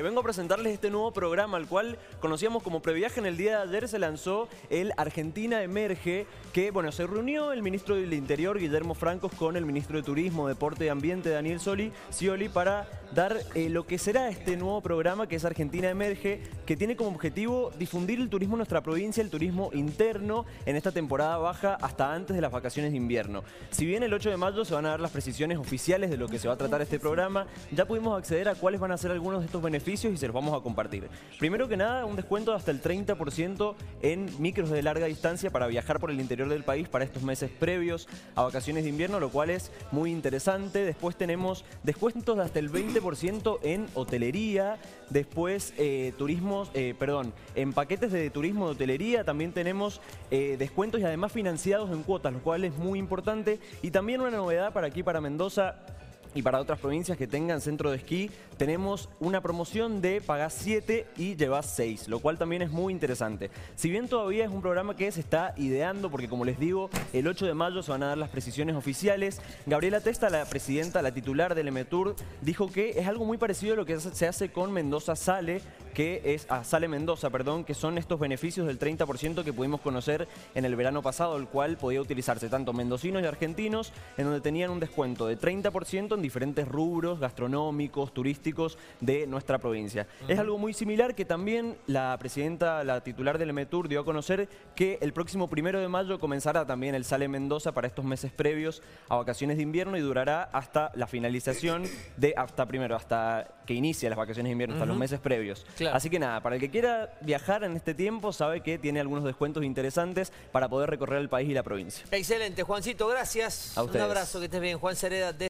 Vengo a presentarles este nuevo programa, al cual conocíamos como Previaje. En el día de ayer se lanzó el Argentina Emerge, que bueno, se reunió el ministro del Interior, Guillermo Francos, con el ministro de Turismo, Deporte y Ambiente, Daniel Scioli, para dar lo que será este nuevo programa, que es Argentina Emerge, que tiene como objetivo difundir el turismo en nuestra provincia, el turismo interno, en esta temporada baja hasta antes de las vacaciones de invierno. Si bien el 8 de mayo se van a dar las precisiones oficiales de lo que se va a tratar este programa, ya pudimos acceder a cuáles van a ser algunos de estos beneficios y se los vamos a compartir. Primero que nada, un descuento de hasta el 30% en micros de larga distancia para viajar por el interior del país para estos meses previos a vacaciones de invierno, lo cual es muy interesante. Después tenemos descuentos de hasta el 20% en hotelería, después en paquetes de turismo de hotelería. También tenemos descuentos y además financiados en cuotas, lo cual es muy importante. Y también una novedad para aquí, para Mendoza, y para otras provincias que tengan centro de esquí, tenemos una promoción de pagás 7 y llevás 6, lo cual también es muy interesante. Si bien todavía es un programa que se está ideando, porque como les digo, el 8 de mayo se van a dar las precisiones oficiales. Gabriela Testa, la presidenta, la titular del Metour, dijo que es algo muy parecido a lo que se hace con Mendoza Sale, que son estos beneficios del 30% que pudimos conocer en el verano pasado, el cual podía utilizarse tanto mendocinos y argentinos, en donde tenían un descuento de 30% en diferentes rubros gastronómicos, turísticos de nuestra provincia. Es algo muy similar que también la presidenta, la titular del Metour, dio a conocer, que el próximo 1 de mayo comenzará también el Sale Mendoza para estos meses previos a vacaciones de invierno y durará hasta la finalización de, hasta que inicie las vacaciones de invierno, hasta los meses previos. Claro. Así que nada, para el que quiera viajar en este tiempo, sabe que tiene algunos descuentos interesantes para poder recorrer el país y la provincia. Excelente, Juancito, gracias. A ustedes. Un abrazo, que estés bien. Juan Cereda.